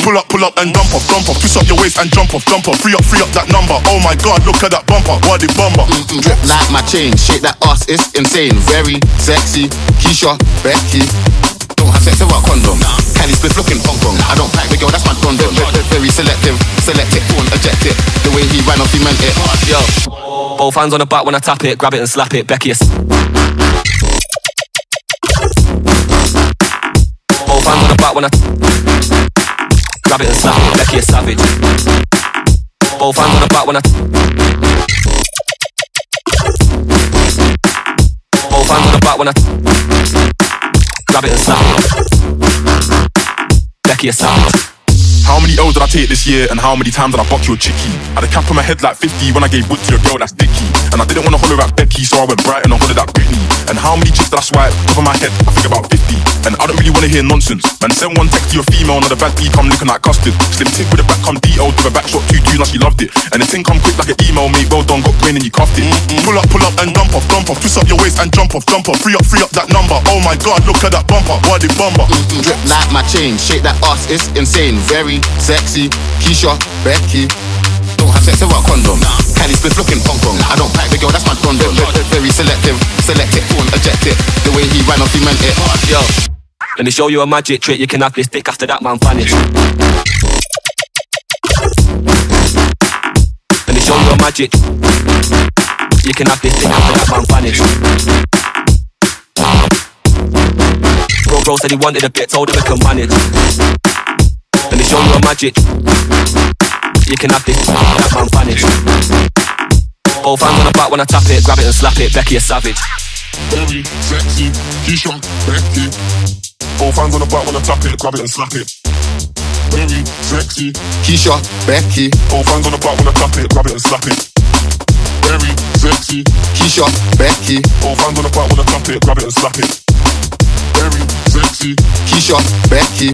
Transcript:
Pull up and dump off, twist up your waist and jump off, free up that number. Oh my God, look at that bumper, what a bumper. Drip like my chain, shake that ass, it's insane. Very sexy, Keisha, Becky. Don't have sex without a condom. Candy split looking Hong Kong. I don't pack the girl, that's my don. Very selective, select it, don't eject it. The way he ran off, he meant it. Yo. Both hands on the back when I tap it, grab it and slap it, Becky. Both hands on the back when I grab it and slap it, Becky a savage. Both hands on the back when I both hands on the back when I grab it and slap it, Becky a savage. How many L's did I take this year, and how many times did I buck your chickie? I had a cap on my head like 50 when I gave wood to your girl, that's dicky. And I didn't want to holler at Becky, so I went bright and I hollered at Britney. And how many chicks did I swipe over my head? I think about 50. And I don't really want to hear nonsense. Man, send one text to your female, another bad D come looking like custard. Slim tick with a back come D-O, with a back shot 2-2, now she loved it. And the thing come quick like an email, mate, well done, got brain and you cuffed it. Pull up and dump off, twist up your waist and jump off. Free up that number, oh my God, look at that bumper, what a bumper. Drip like my chain, shake that ass, it's insane. Very sexy, Keisha, Becky. Don't have sex without a condom. Candy split looking Hong Kong. I don't pack the girl, that's my don. Very selective, select it, don't eject it. The way he ran off, he meant it. Yo. Let me show you a magic trick. You can have this dick after that man vanish. Let me show you a magic. You can have this dick after that man vanish. Bro said he wanted a bit, told him I can manage. Let me show you a magic. You can have this, that man vanish. Both hands on the back when I tap it, grab it and slap it, Becky a savage. Very sexy, Keisha, Becky. Both hands on the back when I tap it, grab it and slap it. Very sexy, Keisha, Becky. Both hands on the back when I tap it, grab it and slap it. Very sexy, Keisha, Becky. Both hands on the back when I tap it, grab it and slap it. Very sexy, Keisha, Becky.